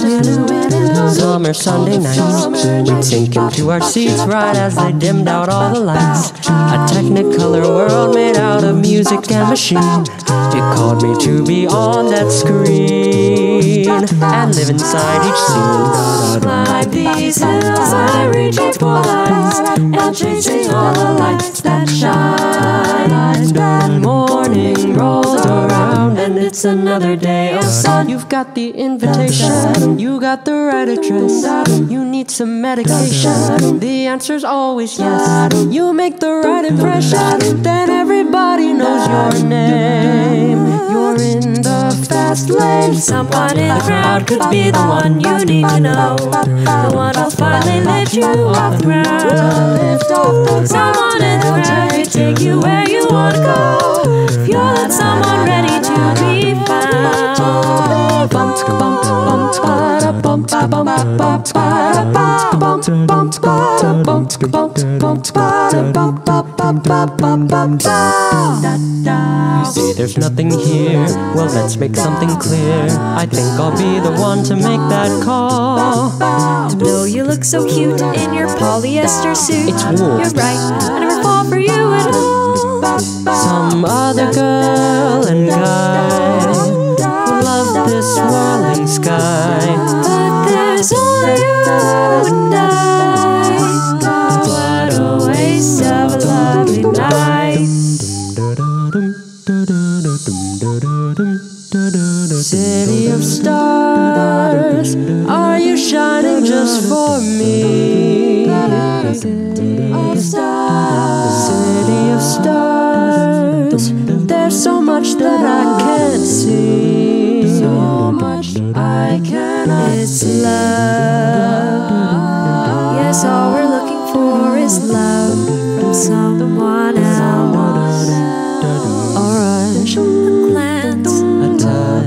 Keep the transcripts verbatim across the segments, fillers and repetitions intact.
bum bum Summer Sunday nights, we'd sink into our seats right as they dimmed out all the lights. A technicolor world made out of music and machine. It called me to be on that screen and live inside each scene. Climb these hills, I'm reaching for lights and chasing all the lights that shine. That morning rolls around and it's another day of sun. You've got the invitation, you got the right address. You need some medication, the answer's always yes. You make the right impression, then everybody knows your name. You're in the fast lane. Someone in the crowd could be the one you need to know, the one who'll finally lift you off the ground. Someone in the crowd could take you where you want to go, if you're that someone ready to be found. Bumped, bumped, bumped, bumped, bumped, bumped, bumped, bumped, bumped, bumped, bumped, bumped. You say there's nothing here, well let's make something clear. I think I'll be the one to make that call. Bill, you look so cute in your polyester suit. It's wool. You're right, I never fall for you at all. Some other girl and guy love this swirling sky, but there's only you and I. What a waste of love. City of stars, are you shining just for me? City of stars, city of stars, there's so much that I can't see, so much I cannot see. It's love, yes, all we're looking for is love from someone else. Alright.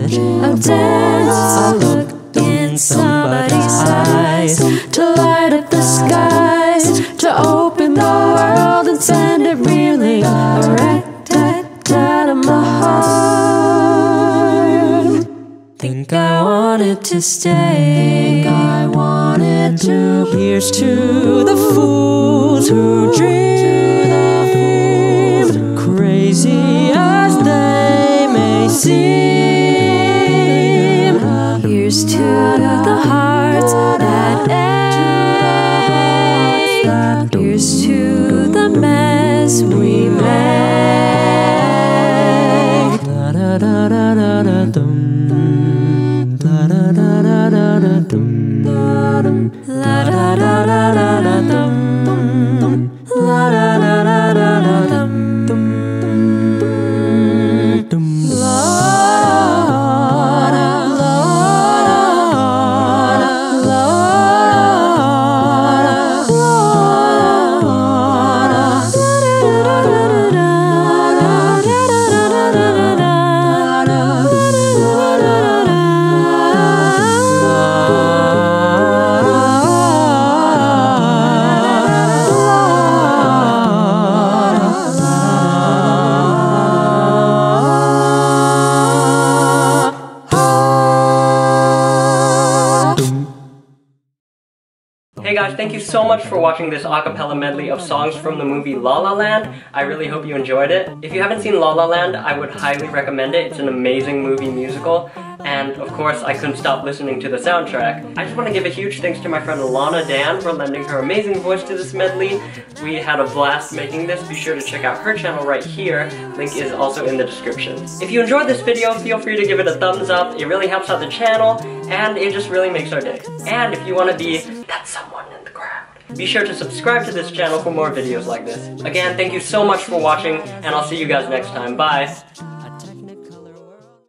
A dance, a look in somebody's eyes, to light up the skies, to open the world and send it reeling. A rat-tat-tat of my heart. Think I want it to stay. Think I want it to. Here's to the fools who dream, crazy as they may seem. Here's to the hearts that ache. Here's to the mess we make. Thank you so much for watching this acapella medley of songs from the movie La La Land. I really hope you enjoyed it. If you haven't seen La La Land, I would highly recommend it. It's an amazing movie musical. And of course, I couldn't stop listening to the soundtrack. I just want to give a huge thanks to my friend Lana Dann for lending her amazing voice to this medley. We had a blast making this. Be sure to check out her channel right here. Link is also in the description. If you enjoyed this video, feel free to give it a thumbs up. It really helps out the channel, and it just really makes our day. And if you want to be that someone in the crowd, be sure to subscribe to this channel for more videos like this. Again, thank you so much for watching, and I'll see you guys next time. Bye!